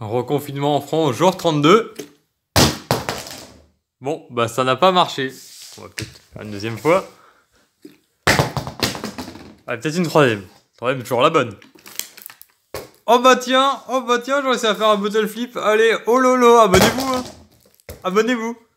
Reconfinement en France, jour 32. Bon, bah ça n'a pas marché. On va peut-être faire une deuxième fois. Allez, peut-être une troisième. Troisième, toujours la bonne. Oh bah tiens, j'ai réussi à faire un bottle flip. Allez, oh lolo, abonnez-vous. Abonnez-vous.